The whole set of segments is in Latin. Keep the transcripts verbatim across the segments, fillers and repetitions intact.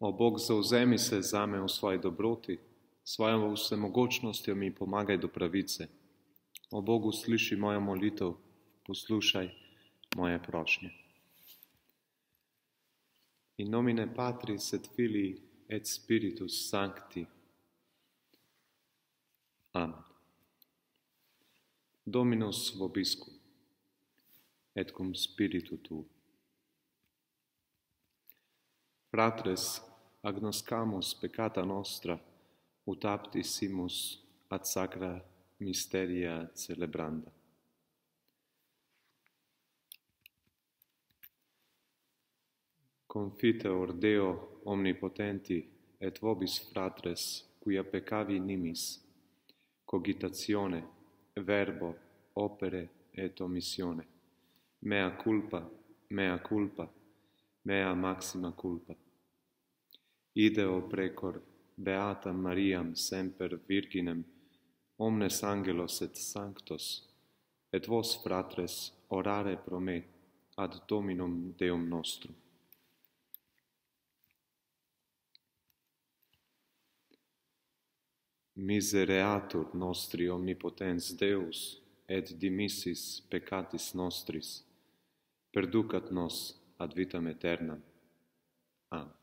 O Bog, zauzemi se zame v svoji dobroti, svojo vsemogočnostjo mi pomagaj do pravice. O Bogu, sliši mojo molitev, poslušaj moje prošnje. In nomine Patris et Filii et Spiritus Sancti. Amen. Dominus vobiscum, et cum spiritu tuo. Fratres, agnoscamus peccata nostra, ut apti simus ad sacra misteria celebranda. Confiteor Deo omnipotenti et vobis fratres, quia peccavi nimis, cogitatione, verbo, opere et omissione. Mea culpa, mea culpa, mea maxima culpa. Ideo precor beatam Mariam semper virginem, omnes angelos et sanctos, et vos fratres orare pro me ad Dominum Deum nostrum. Misereatur nostri omnipotens Deus, et dimissis peccatis nostris, perducat nos ad vitam aeternam. Amen.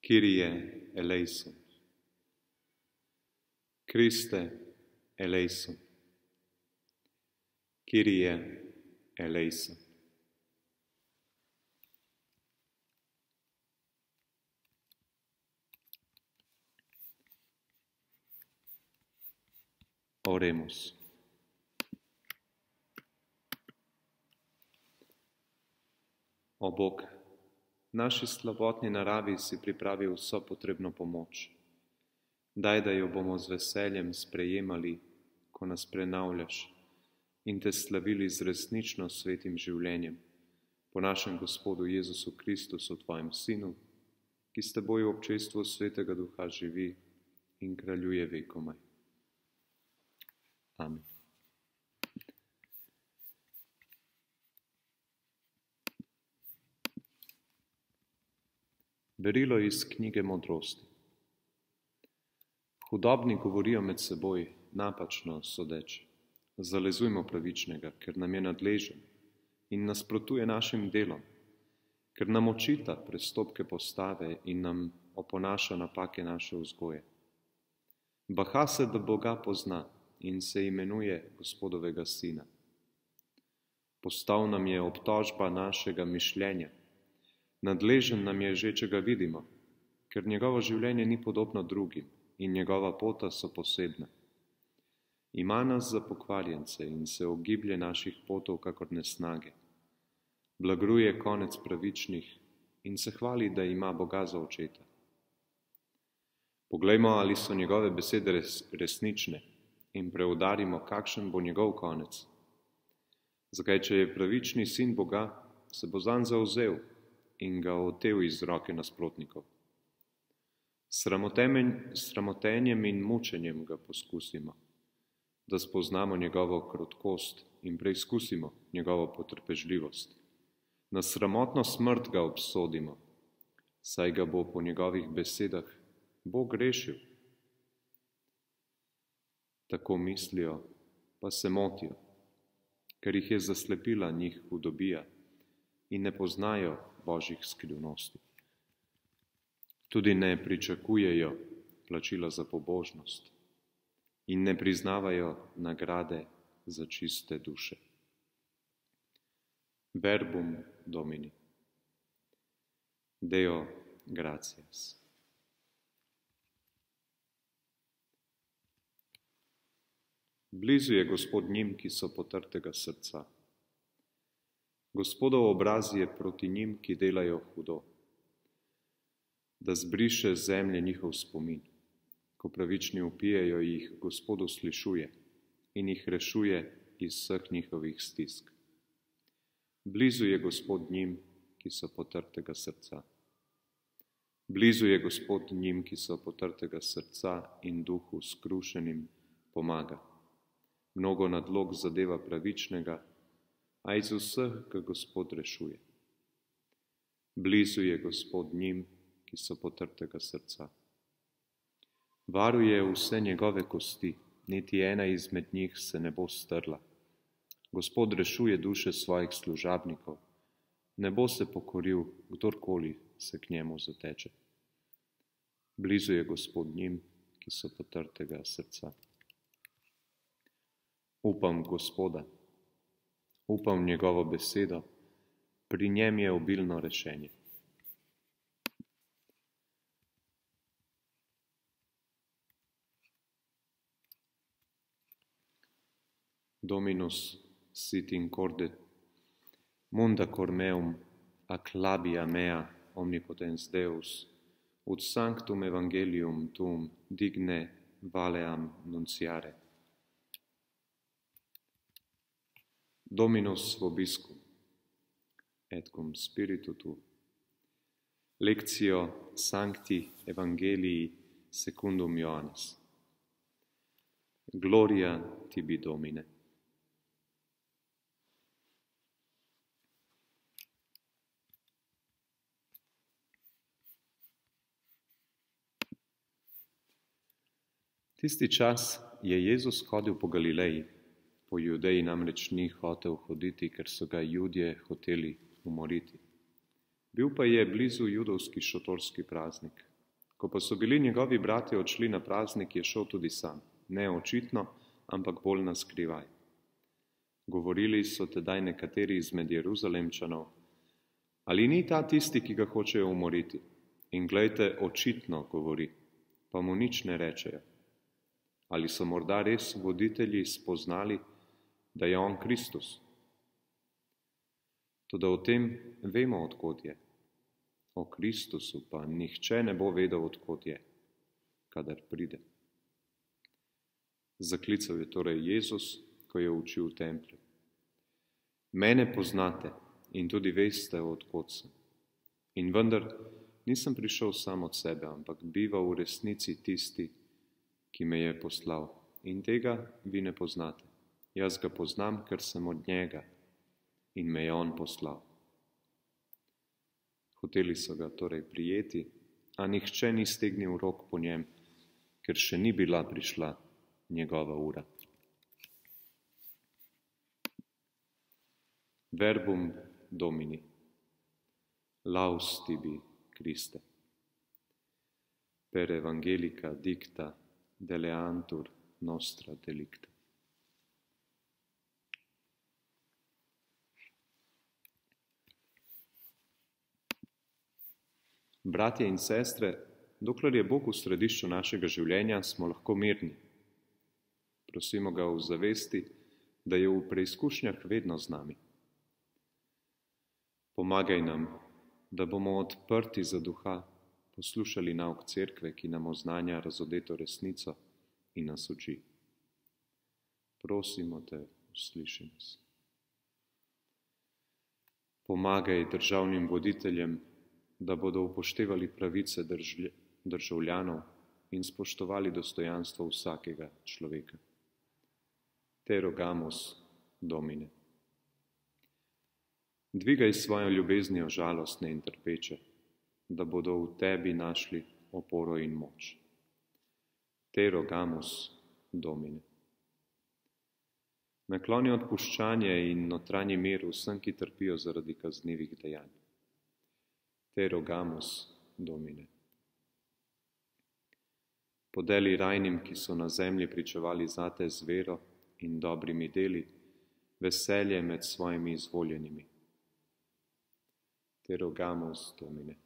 Kyrie eleison. Christe eleison. Kyrie eleison. Oremos. O Bog, naši slabotni naravi si pripravil vso potrebno pomoč. Daj, da jo bomo z veseljem sprejemali, ko nas prenavljaš, in te slavili z resnično svetim življenjem, po našem Gospodu Jezusu Kristusu, tvojem Sinu, ki s teboj v občestvu Svetega Duha živi in kraljuje vekomaj. Amen. Berilo iz knjige Modrosti. Hudobni govorijo med seboj napačno sodeč. Zalezujmo pravičnega, ker nam je nadležen in nasprotuje našim delom, ker nam očita prestopke postave in nam oponaša napake naše vzgoje. Baha se, da Boga pozna in se imenuje Gospodovega Sina. Postal nam je obtožba našega mišljenja. Nadležen nam je že, če ga vidimo, ker njegovo življenje ni podobno drugim in njegova pota so posebna. Ima nas za pokvarjence in se ogiblje naših potov kakor nesnage. Blagruje konec pravičnih in se hvali, da ima Boga za očeta. Poglejmo, ali so njegove besede res, resnične in preudarimo, kakšen bo njegov konec. Zakaj, če je pravični sin Boga, se bo zanj zauzel in ga otev iz roke nasprotnikov. Sramotenjem in mučenjem ga poskusimo, da spoznamo njegovo krotkost in preizkusimo njegovo potrpežljivost. Na sramotno smrt ga obsodimo, saj ga bo po njegovih besedah Bog rešil. Tako mislijo, pa se motijo, ker jih je zaslepila njih hudobija in ne poznajo Božjih skrivnosti. Tudi ne pričakujejo plačila za pobožnost in ne priznavajo nagrade za čiste duše. Verbum Domini. Deo gratias. Blizu je Gospod njim, ki so potrtega srca. Gospodov obraz je proti njim, ki delajo hudo, da zbriše zemlje njihov spomin. Ko pravični vpijejo, jih Gospod uslišuje in jih rešuje iz vseh njihovih stisk. Blizu je Gospod njim, ki so potrtega srca. Blizu je Gospod njim, ki so potrtega srca in duhu skrušenim pomaga. mnogo nadlog zadeva pravičnega, a iz vseh ga Gospod rešuje. Blizu je Gospod njim, ki so potrtega srca. Varuje vse njegove kosti, niti ena izmed njih se ne bo strla. Gospod rešuje duše svojih služabnikov, ne bo se pokoril, kdorkoli se k njemu zateče. Blizu je Gospod njim, ki so potrtega srca. Upam Gospoda, upam njegovo besedo, pri njem je obilno rešenje. Dominus sit in corde, munda cor meum, ac labia mea, omnipotens Deus, ut sanctum evangelium tuum digne valeam nunciare. Dominus vobiscum, et cum spiritu tuum. Lectio Sancti Evangelii secundum Ioannis. Gloria tibi, Domine. Tisti čas je Jezus hodil po Galileji, po Judeji namreč ni hotel hoditi, ker so ga Judje hoteli umoriti. Bil pa je blizu judovski šotorski praznik. Ko pa so bili njegovi bratje odšli na praznik, je šel tudi sam, ne očitno, ampak bolj na skrivaj. Govorili so tedaj nekateri izmed Jeruzalemčanov, ali ni ta tisti, ki ga hočejo umoriti? In glejte, očitno govori, pa mu nič ne rečejo. Ali so morda res voditelji spoznali, da je on Kristus? Toda o tem vemo, odkot je. O Kristusu pa nihče ne bo vedel, odkot je, kadar pride. Zaklical je torej Jezus, ko je učil v templju. Mene poznate in tudi veste, odkot sem. In vendar nisem prišel sam od sebe, ampak biva v resnici tisti, ki me je poslal, in tega vi ne poznate. Jaz ga poznam, ker sem od njega in me je on poslal. Hoteli so ga torej prijeti, a nihče ni stegnil rok po njem, ker še ni bila prišla njegova ura. Verbum Domini. Laus tibi, Christe. Per evangelica dicta deleantur nostra delicta. Bratje in sestre, dokler je Bog v središču našega življenja, smo lahko mirni. Prosimo ga v zavesti, da je v preizkušnjah vedno z nami. Pomagaj nam, da bomo odprti za duha, poslušali nauk cerkve, ki nam oznanja razodeto resnico in nas uči. Prosimo te, usliši nas. Pomagaj državnim voditeljem, da bodo upoštevali pravice državljanov in spoštovali dostojanstvo vsakega človeka. Te rogamus, Domine. Dvigaj svojo ljubeznijo žalostne in trpeče, da bodo v tebi našli oporo in moč. Te rogamus, Domine. Nakloni odpuščanje in notranji mir vsem, ki trpijo zaradi kaznivih dejanj. Te rogamus, Domine. Podeli rajnim, ki so na zemlji pričevali zate z vero in dobrimi deli, veselje med svojimi izvoljenimi. Te rogamus, Domine.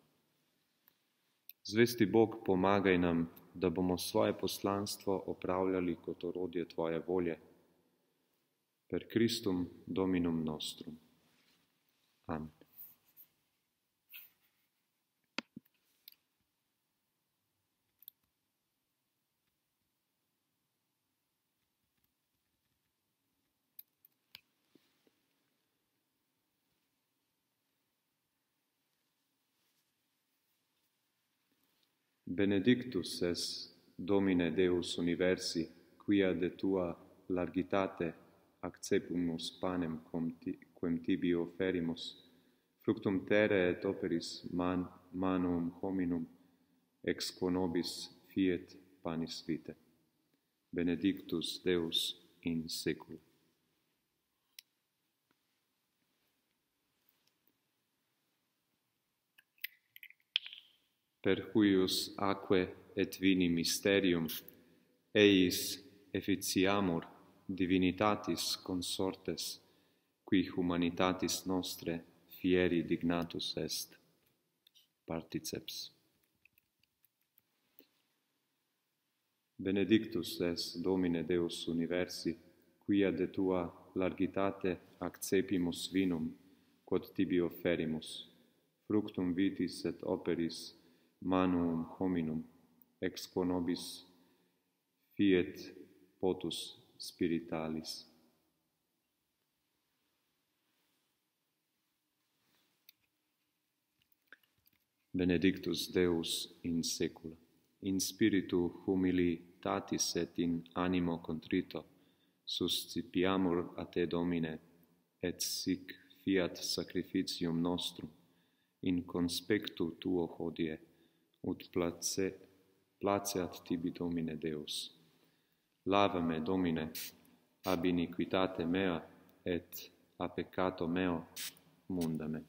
Zvesti Bog, pomagaj nam, da bomo svoje poslanstvo opravljali kot orodje tvoje volje. Per Christum Dominum nostrum. Amen. Benedictus es Domine Deus universi, quia de tua largitate accepimus panem quem tibi offerimus, fructum terre et operis man, manum hominum, ex quo nobis fiet panis vitae. Benedictus Deus in secula. Per cuius aquae et vini mysterium, eis efficiamur divinitatis consortes, qui humanitatis nostre fieri dignatus est. Particeps. Benedictus es Domine Deus universi, quia de tua largitate accepimus vinum, quod tibi offerimus, fructum vitis et operis manum hominum, ex quo nobis fiet potus spiritualis. Benedictus Deus in secula, in spiritu humilitatis et in animo contrito, suscipiamur a te, Domine, et sic fiat sacrificium nostrum, in conspectu tuo hodie, ut place, placeat tibi, Domine Deus. Lava me, Domine, ab iniquitate mea, et a peccato meo munda me.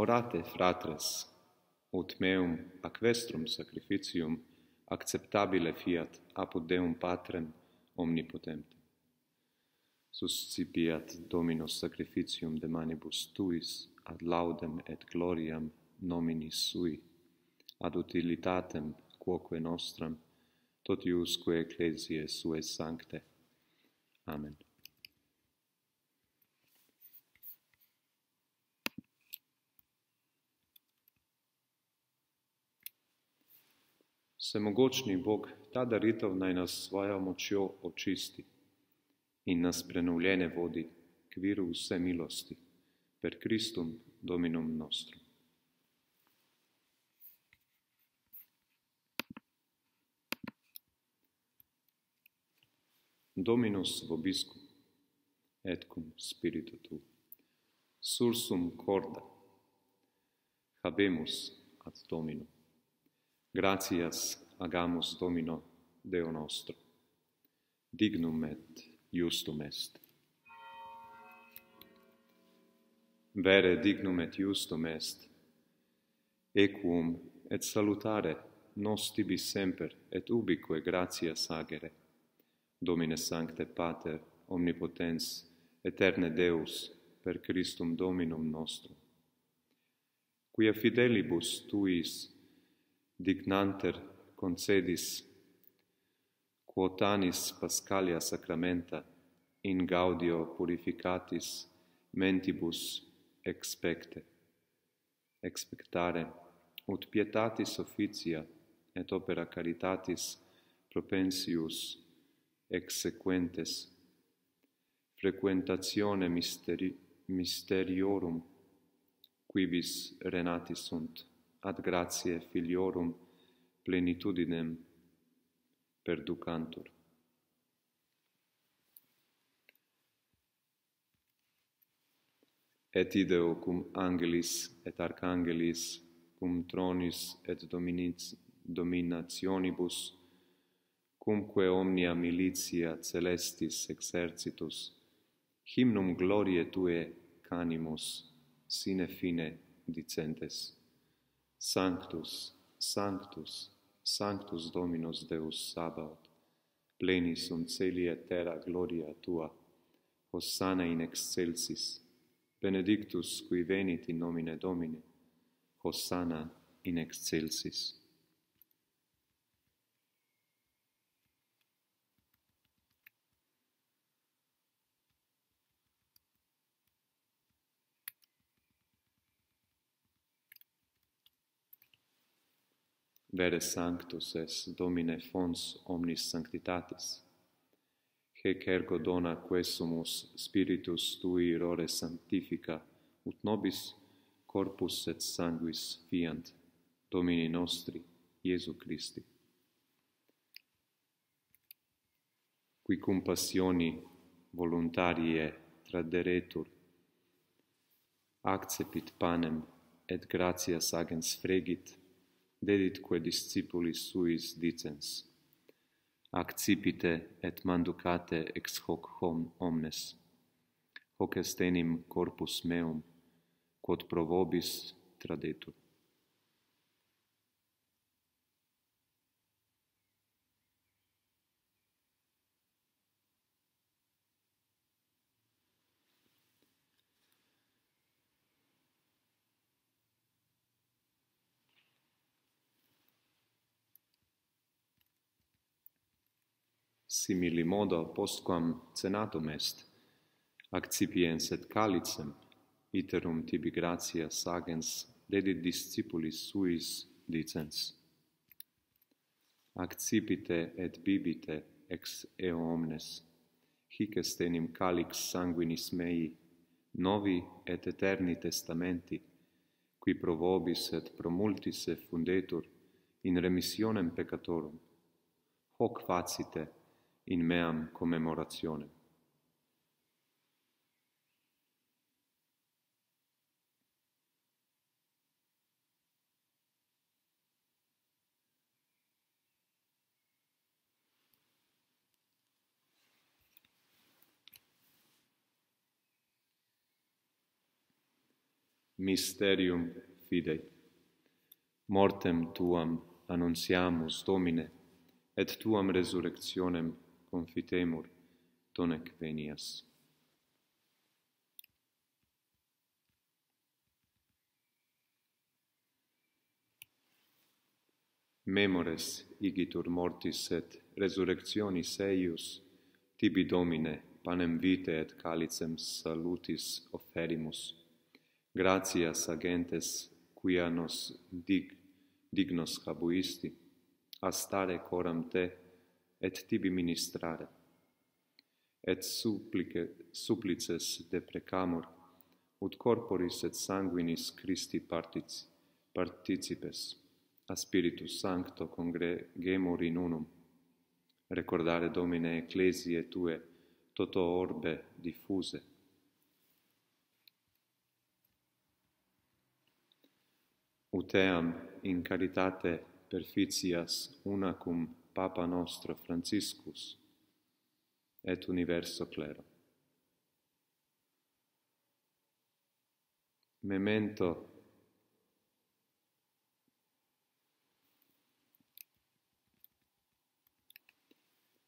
Orate, fratres, ut meum aquestrum sacrificium acceptabile fiat apud Deum Patrem omnipotentem. Suscipiat Dominus sacrificium de manibus tuis ad laudem et gloriam nominis sui, ad utilitatem quoque nostram, totiusque ecclesiae suae sancte. Amen. Svemogočni Bog, ta daritev naj nas svojo močjo očisti in nas prenovljene vodi k viru vse milosti, per Christum Dominum nostrum. Dominus vobiscum, et cum spiritu tuo, sursum corda, habemus ad Dominum. Gratias agamus Domino Deo nostro. Dignum et justum est. Vere dignum et justum est. Equum et salutare nos tibi semper et ubique gratias agere. Domine Sancte Pater, Omnipotens, Eterne Deus, per Christum Dominum nostrum. Quia fidelibus tuis dignanter concedis quotanis Pascalia sacramenta in gaudio purificatis mentibus expecte. Expectare, ut pietatis officia et opera caritatis propensius exsequentes, frequentatione mysteri mysteriorum quibis renati sunt, ad gratiae filiorum plenitudinem perducantur. Et ideo cum angelis et arcangelis, cum tronis et dominationibus, cumque omnia militia celestis exercitus, hymnum glorie tue canimus, sine fine dicentes. Sanctus, Sanctus, Sanctus Dominus Deus Sabaoth, pleni sunt celi et terra gloria tua, Hosanna in excelsis, benedictus qui venit in nomine Domini, Hosanna in excelsis. Vere sanctus es Domine fons omnis sanctitatis. Hec ergo dona quae sumus spiritus tui rore sanctifica, ut nobis corpus et sanguis fiant, Domini nostri, Iesu Christi. Qui cum passioni voluntarie traderetur, accepit panem et gratias agens fregit, deditque discipulis suis dicens, accipite et manducate ex hoc hom omnes. Hoc est enim corpus meum, quod pro vobis tradetur. Simili modo postquam cenatum est, accipiens et calicem, iterum tibi gratias agens dedit discipulis suis dicens. Accipite et bibite ex eo omnes, hic est enim calix sanguinis mei, novi et eterni testamenti, qui pro vobis et pro multis effundetur in remissionem peccatorum. Hoc facite in meam commemorationem. Mysterium fidei. Mortem tuam annunciamus, Domine, et tuam resurrectionem confitemur, donec venias. Memores igitur mortis et resurrectionis eius, tibi Domine, panem vitae et calicem salutis offerimus. Gratias agentes, quia nos dig, dignos habuisti, astare coram te, et tibi ministrare. Et supplice, supplices deprecamur, ut corporis et sanguinis Christi partici, participes, a Spiritus Sancto congregemur in unum. Recordare, Domine, ecclesiae tue, toto orbe diffuse. Ut eam, in caritate perficias una cum Papa nostro Franciscus et universo clero. Memento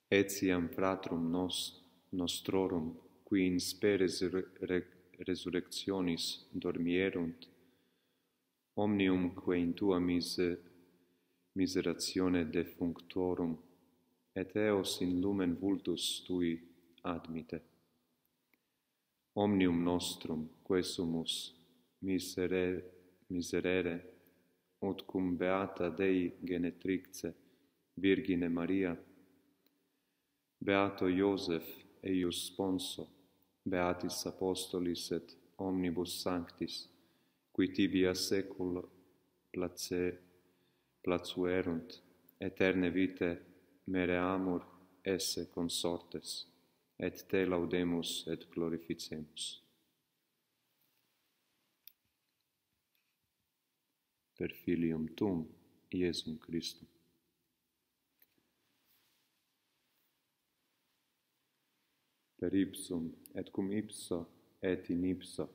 etiam fratrum nos, nostrorum, qui in spe resurrectionis dormierunt, omnium quae in tua misericorde miseratione defunctorum, et eos in lumen vultus tui admite. Omnium nostrum, quae sumus miserere, miserere, ut cum beata Dei genetrice Virgine Maria, beato Iosef eius sponso, beatis apostolis et omnibus sanctis, qui tibi a secula place placuerunt, eterne vite mereamur esse consortes, et te laudemus et glorificemus. Per filium tuum, Iesum Christum. Per ipsum, et cum ipso, et in ipso,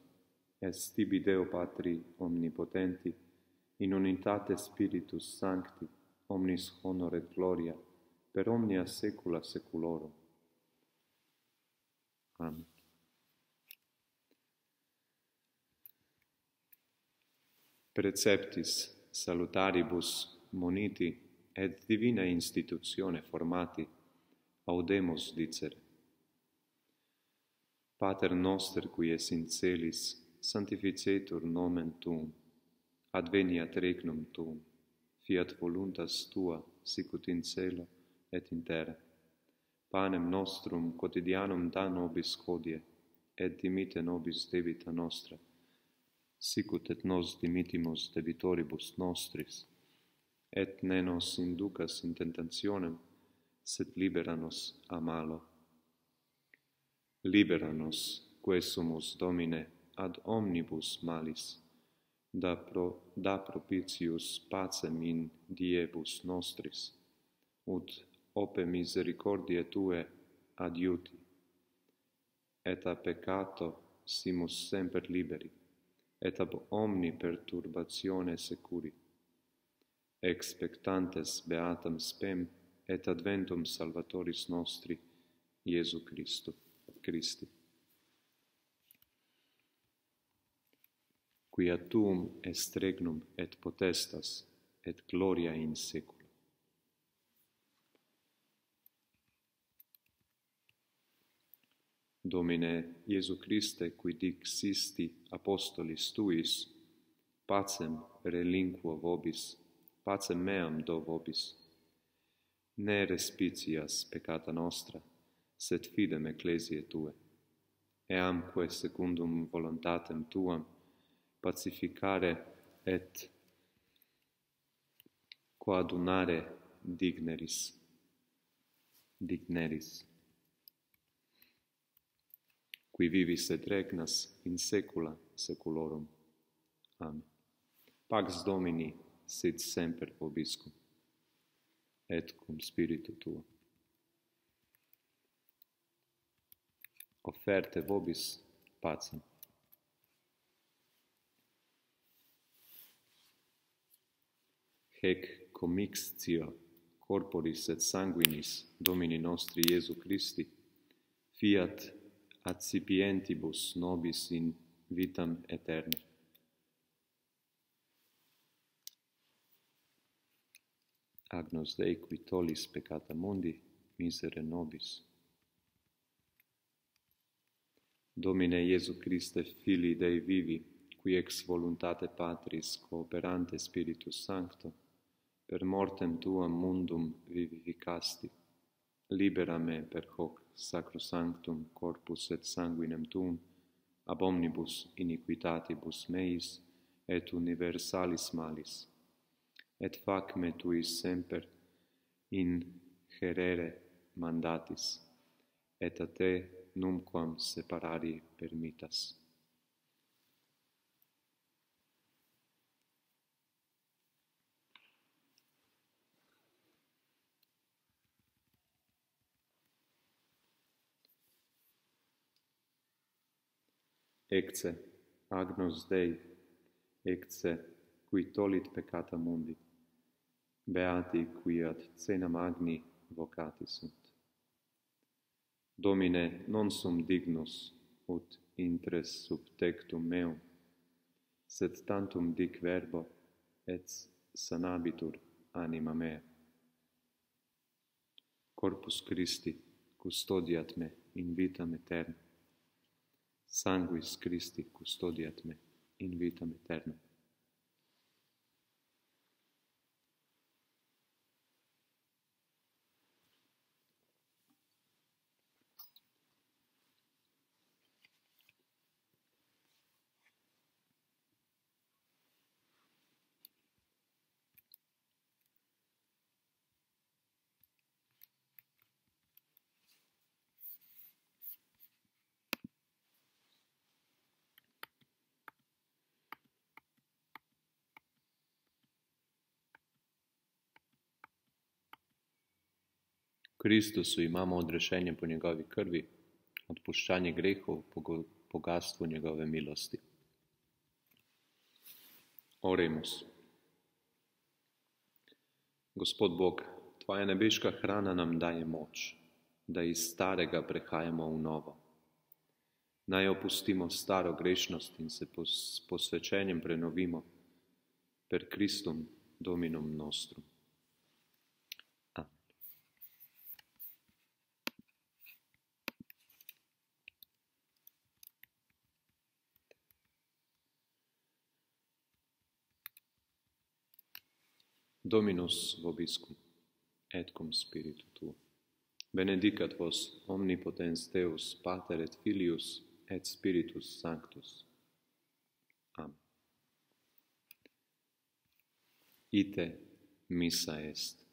est tibi Deo Patri omnipotenti, in unitate Spiritus Sancti, omnis honor et gloria, per omnia saecula saeculorum. Amen. Preceptis salutaribus moniti et divina institutione formati, audemus dicere. Pater noster, qui es in celis, sanctificetur nomen tuum, adveniat regnum tuum, fiat voluntas tua, sicut in cielo et in terra. Panem nostrum quotidianum da nobis hodie, et dimitte nobis debita nostra, sicut et nos dimittimus debitoribus nostris, et ne nos inducas in tentationem, sed libera nos a malo. Libera nos, quae sumus Domine, ad omnibus malis, da, pro, da propitius pacem in diebus nostris, ut ope misericordiae Tue adiuti, et a peccato simus semper liberi, et ab omni perturbatione securi, expectantes beatam spem et adventum salvatoris nostri, Iesu Christu, Christi. Quia tuum est regnum et potestas et gloria in seculo. Domine Iesu Christe, qui dixisti apostolis tuis, pacem relinquo vobis, pacem meam do vobis. Ne respicias peccata nostra, sed fidem ecclesiae Tue. Eamque secundum voluntatem Tuam pacificare et coadunare digneris. Digneris. Qui vivis et regnas in saecula saeculorum. Amen. Pax Domini sit semper vobiscum, et cum spiritu tuo. Offerte vobis pacem. Hec commixtio corporis et sanguinis Domini nostri Iesu Christi, fiat accipientibus nobis in vitam aeterna. Agnus Dei, qui tollis peccata mundi, misere nobis. Domine Iesu Christe, Filii Dei vivi, qui ex voluntate Patris cooperante Spiritus Sancto, per mortem Tuam mundum vivificasti. Libera me per hoc sacrosanctum corpus et sanguinem Tuum, ab omnibus iniquitatibus meis et universalis malis. Et fac me Tui semper in herere mandatis, et a Te numquam separari permittas. Ecce, Agnus Dei, ecce, qui tollit peccata mundi, beati qui ad cenam Agni vocati sunt. Domine, non sum dignus, ut intres sub tectum meum, sed tantum dic verbo, et sanabitur anima mea. Corpus Christi custodiat me in vitam aeterna. Sanguis Christi custodiat me in vitam aeterna. Kristusu imamo odrešenje po njegovi krvi, odpuščanje grehov po bogastvu njegove milosti. Oremus. Gospod Bog, Tvoja nebeška hrana nam daje moč, da iz starega prehajamo v novo. Naj opustimo staro grešnost in se s posvečenjem prenovimo per Christum Dominum nostrum. Dominus vobiscum, et cum spiritu tuo. Benedicat vos omnipotens Deus, Pater et Filius, et Spiritus Sanctus. Amen. Ite missa est.